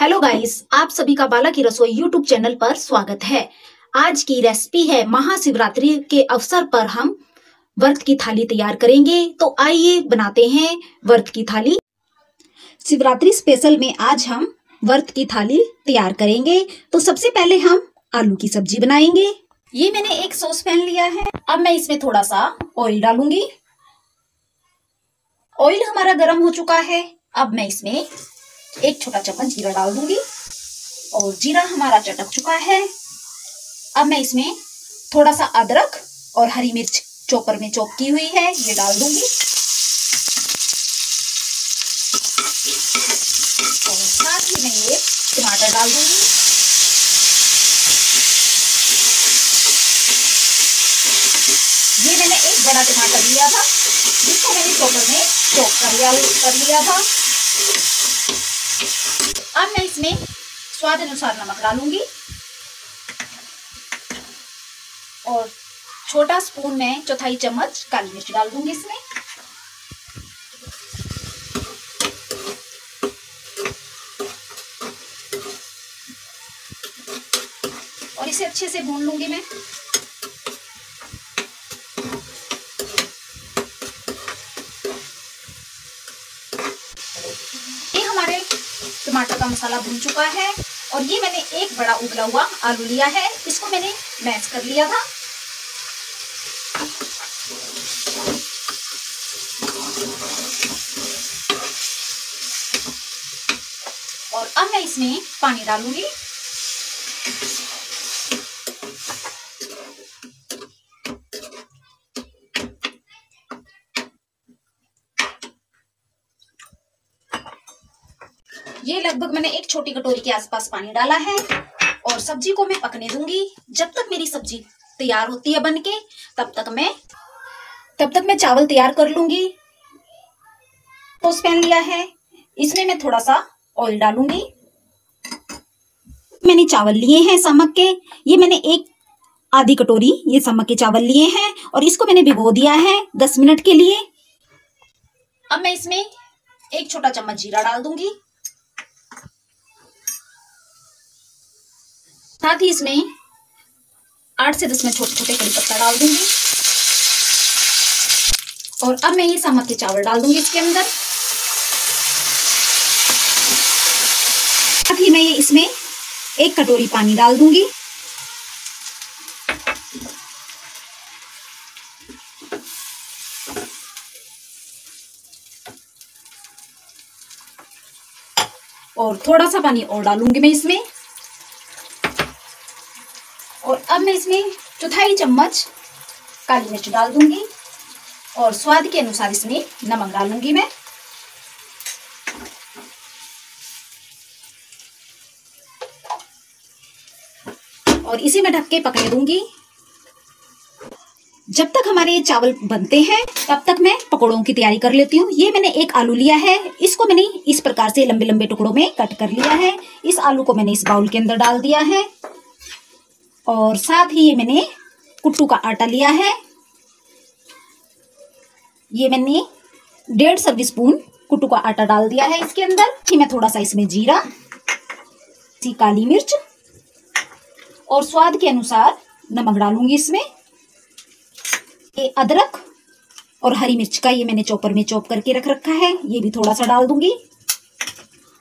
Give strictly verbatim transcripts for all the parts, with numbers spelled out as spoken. Hello guys, आप सभी का बाला की रसोई यूट्यूब चैनल पर स्वागत है। आज की रेसिपी है महाशिवरात्रि के अवसर पर हम व्रत की थाली तैयार करेंगे। तो आइए बनाते हैं व्रत की थाली। शिवरात्रि स्पेशल में आज हम व्रत की थाली तैयार करेंगे। तो सबसे पहले हम आलू की सब्जी बनाएंगे। ये मैंने एक सॉस पैन लिया है। अब मैं इसमें थोड़ा सा ऑयल डालूंगी। ऑयल हमारा गर्म हो चुका है। अब मैं इसमें एक छोटा चम्मच जीरा डाल दूंगी और जीरा हमारा चटक चुका है। अब मैं इसमें थोड़ा सा अदरक और हरी मिर्च चॉपर में चॉप की हुई है, ये डाल दूंगी और साथ ही मैं ये टमाटर डाल दूंगी। ये मैंने एक बड़ा टमाटर लिया था जिसको मैंने चॉपर में चॉप कर लिया कर लिया था। अब मैं इसमें स्वाद अनुसार नमक डालूंगी और छोटा स्पून में चौथाई चम्मच काली मिर्च डाल दूंगी इसमें। और इसे अच्छे से भून लूंगी मैं। ये हमारे टमाटर का मसाला भून चुका है और ये मैंने एक बड़ा उबला हुआ आलू लिया है, इसको मैंने मैश कर लिया था। और अब मैं इसमें पानी डालूंगी। ये लगभग मैंने एक छोटी कटोरी के आसपास पानी डाला है और सब्जी को मैं पकने दूंगी। जब तक मेरी सब्जी तैयार होती है बनके, तब तक मैं तब तक मैं चावल तैयार कर लूंगी। सॉस पैन लिया है, इसमें मैं थोड़ा सा ऑयल डालूंगी। मैंने चावल लिए हैं समक के। ये मैंने एक आधी कटोरी ये समक के चावल लिए हैं और इसको मैंने भिगो दिया है दस मिनट के लिए। अब मैं इसमें एक छोटा चम्मच जीरा डाल दूंगी, साथ ही इसमें आठ से दस में छोटे छोटे करी पत्ता डाल दूंगी। और अब मैं ये समक के चावल डाल दूंगी इसके अंदर। साथ ही मैं ये इसमें एक कटोरी पानी डाल दूंगी। और थोड़ा सा पानी और डालूंगी मैं इसमें। और अब मैं इसमें चौथाई चम्मच काली मिर्च डाल दूंगी और स्वाद के अनुसार इसमें नमक डालूंगी मैं। और इसे मैं ढक के पकने दूंगी। जब तक हमारे चावल बनते हैं, तब तक मैं पकौड़ों की तैयारी कर लेती हूँ। ये मैंने एक आलू लिया है, इसको मैंने इस प्रकार से लंबे लंबे टुकड़ों में कट कर लिया है। इस आलू को मैंने इस बाउल के अंदर डाल दिया है और साथ ही ये मैंने कुट्टू का आटा लिया है। ये मैंने डेढ़ सर्विंग स्पून कुट्टू का आटा डाल दिया है इसके अंदर। कि मैं थोड़ा सा इसमें जीरा, काली मिर्च और स्वाद के अनुसार नमक डालूंगी इसमें। ये अदरक और हरी मिर्च का ये मैंने चॉपर में चॉप करके रख रखा है, ये भी थोड़ा सा डाल दूंगी।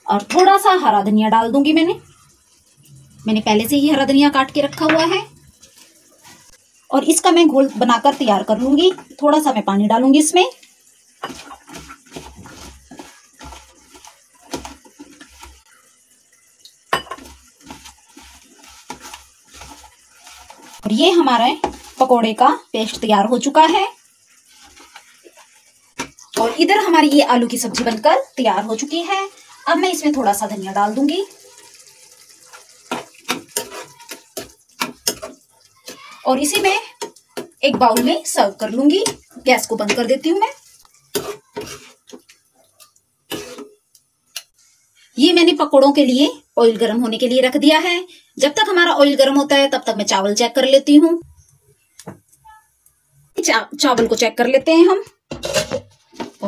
और थोड़ा सा हरा धनिया डाल दूंगी मैंने मैंने पहले से ही हरा धनिया काट के रखा हुआ है। और इसका मैं घोल बनाकर तैयार कर लूंगी। थोड़ा सा मैं पानी डालूंगी इसमें। और ये हमारा पकोड़े का पेस्ट तैयार हो चुका है। और इधर हमारी ये आलू की सब्जी बनकर तैयार हो चुकी है। अब मैं इसमें थोड़ा सा धनिया डाल दूंगी और इसे मैं एक बाउल में सर्व कर लूंगी। गैस को बंद कर देती हूँ मैं। ये मैंने पकोड़ों के लिए ऑयल गर्म होने के लिए रख दिया है। जब तक हमारा ऑयल गर्म होता है, तब तक मैं चावल चेक कर लेती हूँ। चा, चावल को चेक कर लेते हैं हम।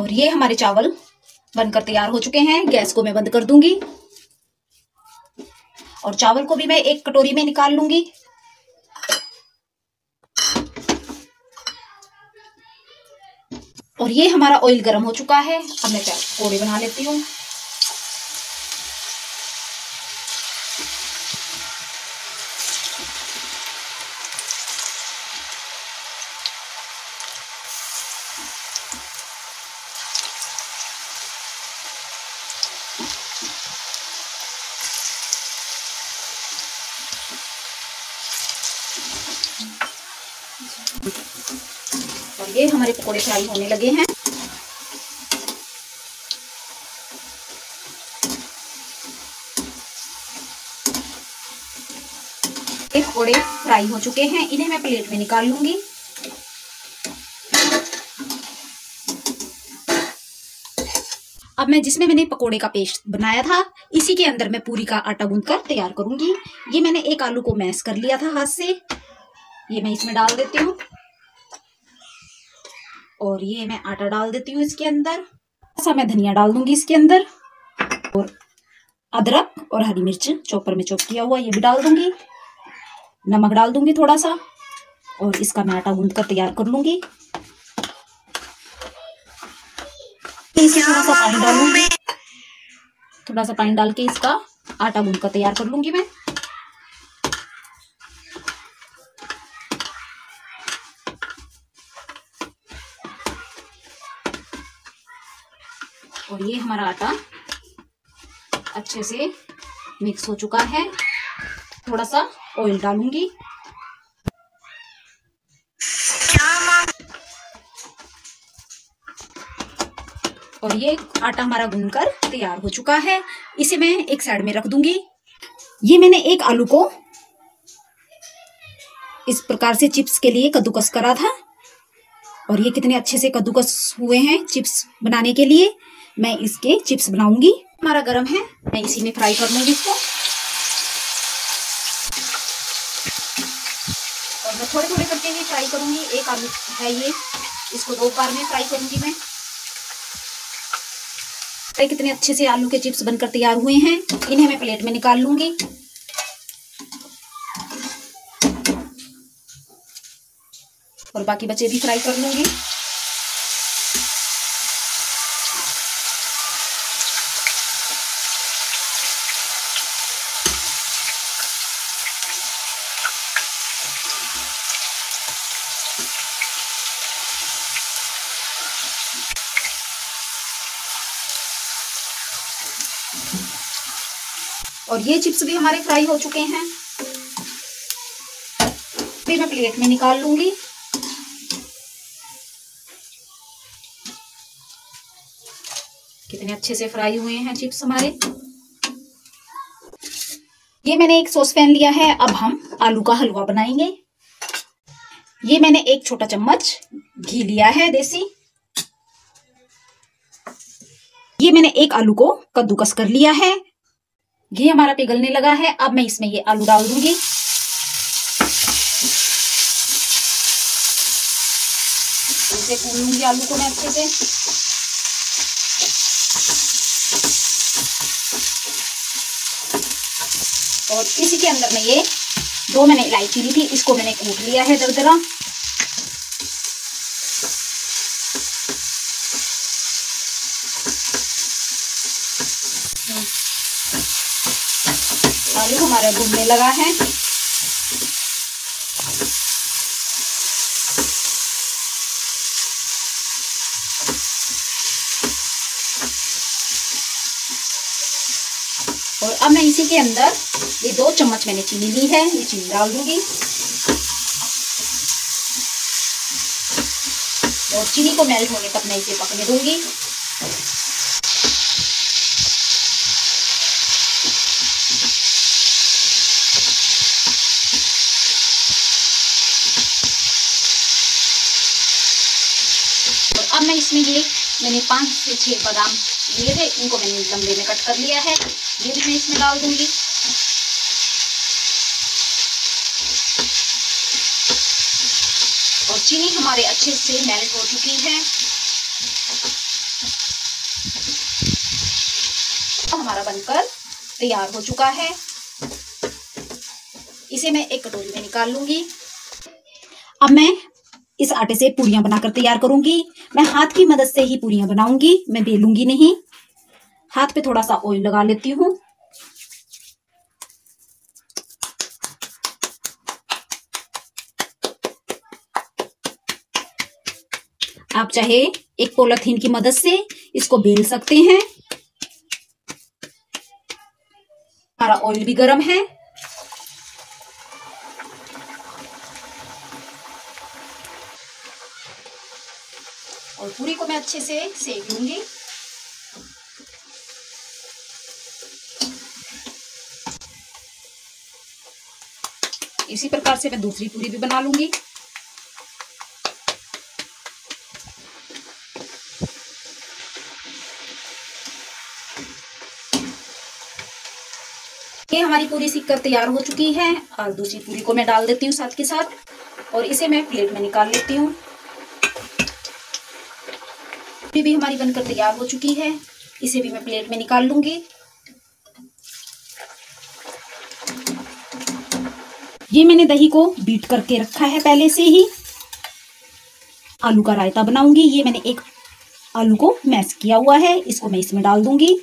और ये हमारे चावल बनकर तैयार हो चुके हैं। गैस को मैं बंद कर दूंगी। और चावल को भी मैं एक कटोरी में निकाल लूंगी। और ये हमारा ऑयल गर्म हो चुका है, अब मैं पकौड़े बना लेती हूँ। और ये हमारे पकौड़े फ्राई होने लगे हैं। ये पकौड़े फ्राई हो चुके हैं, इन्हें मैं प्लेट में निकाल लूंगी। अब मैं जिसमें मैंने पकोड़े का पेस्ट बनाया था इसी के अंदर मैं पूरी का आटा गूंथकर तैयार करूंगी। ये मैंने एक आलू को मैश कर लिया था हाथ से, ये मैं इसमें डाल देती हूँ। और ये मैं आटा डाल देती हूँ इसके अंदर। ऐसा मैं धनिया डाल दूंगी इसके अंदर, और अदरक और हरी मिर्च चॉपर में चॉप किया हुआ ये भी डाल दूंगी। नमक डाल दूंगी थोड़ा सा, और इसका मैं आटा गूंथ कर तैयार कर लूंगी। इसमें थोड़ा सा पानी डालूंगी, थोड़ा सा पानी डाल के इसका आटा गूंथ कर तैयार कर लूंगी मैं। और ये हमारा आटा अच्छे से मिक्स हो चुका है। थोड़ा सा ऑयल डालूंगी। और ये आटा हमारा गूंथकर तैयार हो चुका है, इसे मैं एक साइड में रख दूंगी। ये मैंने एक आलू को इस प्रकार से चिप्स के लिए कद्दूकस करा था, और ये कितने अच्छे से कद्दूकस हुए हैं चिप्स बनाने के लिए। मैं इसके चिप्स बनाऊंगी। हमारा गरम है, मैं इसी में फ्राई कर लूंगी इसको। और मैं थोड़े थोड़े करके ये फ्राई करूंगी। एक आलू है ये, इसको दो बार में फ्राई करूंगी मैं। कितने अच्छे से आलू के चिप्स बनकर तैयार हुए हैं, इन्हें मैं प्लेट में निकाल लूंगी। और बाकी बचे भी फ्राई कर लूंगी। और ये चिप्स भी हमारे फ्राई हो चुके हैं, फिर मैं प्लेट में निकाल लूंगी। कितने अच्छे से फ्राई हुए हैं चिप्स हमारे। ये मैंने एक सॉस पैन लिया है, अब हम आलू का हलवा बनाएंगे। ये मैंने एक छोटा चम्मच घी लिया है देसी। ये मैंने एक आलू को कद्दूकस कर लिया है, घी हमारा पिघलने लगा है। अब मैं इसमें ये आलू डाल दूंगी। इसे भून लूंगी आलू को मैं अच्छे से। और इसी के अंदर में ये दो मैंने इलायची ली थी, इसको मैंने कूट लिया है दरदरा। आलू हमारा भूनने लगा है। और अब मैं इसी के अंदर ये दो चम्मच मैंने चीनी ली है, ये चीनी डाल दूंगी। और चीनी को मेल्ट होने तक मैं इसे पकने दूंगी। अब मैं इसमें ये मैंने पाँच से छः बादाम लिए थे, इनको मैंने लंबे में कट कर लिया है, ये भी मैं इसमें डाल दूंगी। और चीनी हमारे अच्छे से मेल्ट हो चुकी है। हमारा बनकर तैयार हो चुका है। इसे मैं एक कटोरी में निकाल लूँगी। अब मैं इस आटे से पूरियां बनाकर तैयार करूंगी। मैं हाथ की मदद से ही पूरियां बनाऊंगी, मैं बेलूंगी नहीं। हाथ पे थोड़ा सा ऑयल लगा लेती हूँ। आप चाहे एक पॉलिथीन की मदद से इसको बेल सकते हैं। हमारा ऑयल भी गर्म है। और पूरी को मैं अच्छे से सेक लूंगी। इसी प्रकार से मैं दूसरी पूरी भी बना लूंगी। ये हमारी पूरी सीख कर तैयार हो चुकी है और दूसरी पूरी को मैं डाल देती हूँ साथ के साथ और इसे मैं प्लेट में निकाल लेती हूँ। पूरी भी हमारी बनकर तैयार हो चुकी है, इसे भी मैं प्लेट में निकाल लूंगी। ये मैंने दही को बीट करके रखा है पहले से ही। आलू का रायता बनाऊंगी। ये मैंने एक आलू को मैश किया हुआ है, इसको मैं इसमें डाल दूंगी।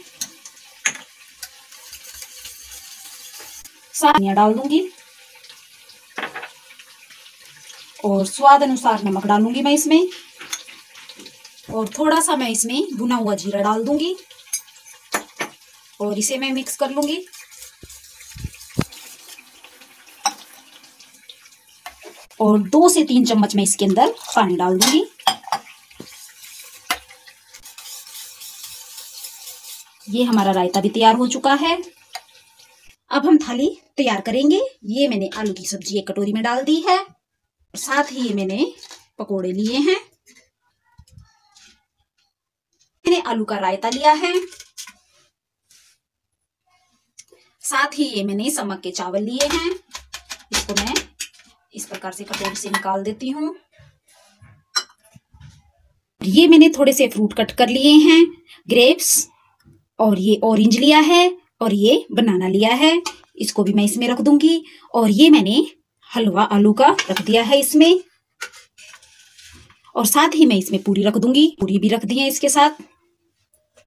साथ डाल दूंगी और स्वाद अनुसार नमक डालूंगी मैं इसमें, और थोड़ा सा मैं इसमें भुना हुआ जीरा डाल दूंगी और इसे मैं मिक्स कर लूंगी। और दो से तीन चम्मच मैं इसके अंदर पानी डाल दूंगी। ये हमारा रायता भी तैयार हो चुका है। अब हम थाली तैयार करेंगे। ये मैंने आलू की सब्जी एक कटोरी में डाल दी है, साथ ही मैंने पकोड़े लिए हैं। मैंने आलू का रायता लिया है, साथ ही ये मैंने समक के चावल लिए हैं। इसको मैं इस प्रकार से कटोरी से निकाल देती हूँ। ये मैंने थोड़े से फ्रूट कट कर लिए हैं, ग्रेप्स, और ये ऑरेंज लिया है और ये बनाना लिया है। इसको भी मैं इसमें रख दूंगी। और ये मैंने हलवा आलू का रख दिया है इसमें, और साथ ही मैं इसमें पूरी रख दूंगी। पूरी भी रख दी है इसके साथ।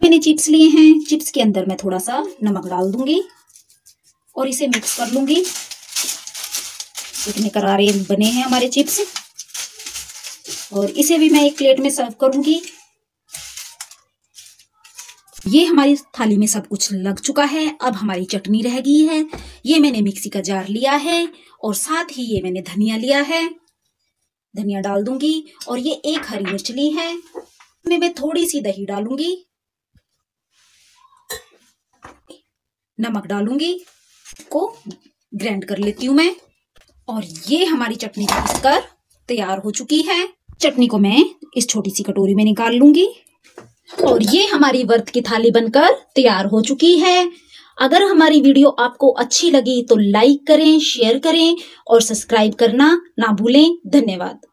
मैंने चिप्स लिए हैं, चिप्स के अंदर मैं थोड़ा सा नमक डाल दूंगी और इसे मिक्स कर लूंगी। इतने करारे बने हैं हमारे चिप्स, और इसे भी मैं एक प्लेट में सर्व करूंगी। ये हमारी थाली में सब कुछ लग चुका है। अब हमारी चटनी रह गई है। ये मैंने मिक्सी का जार लिया है और साथ ही ये मैंने धनिया लिया है, धनिया डाल दूंगी। और ये एक हरी मिर्च ली है, इसमें मैं थोड़ी सी दही डालूंगी, नमक डालूंगी, को ग्राइंड कर लेती हूँ मैं। और ये हमारी चटनी पीसकर तैयार हो चुकी है। चटनी को मैं इस छोटी सी कटोरी में निकाल लूंगी। और ये हमारी व्रत की थाली बनकर तैयार हो चुकी है। अगर हमारी वीडियो आपको अच्छी लगी तो लाइक करें, शेयर करें और सब्सक्राइब करना ना भूलें। धन्यवाद।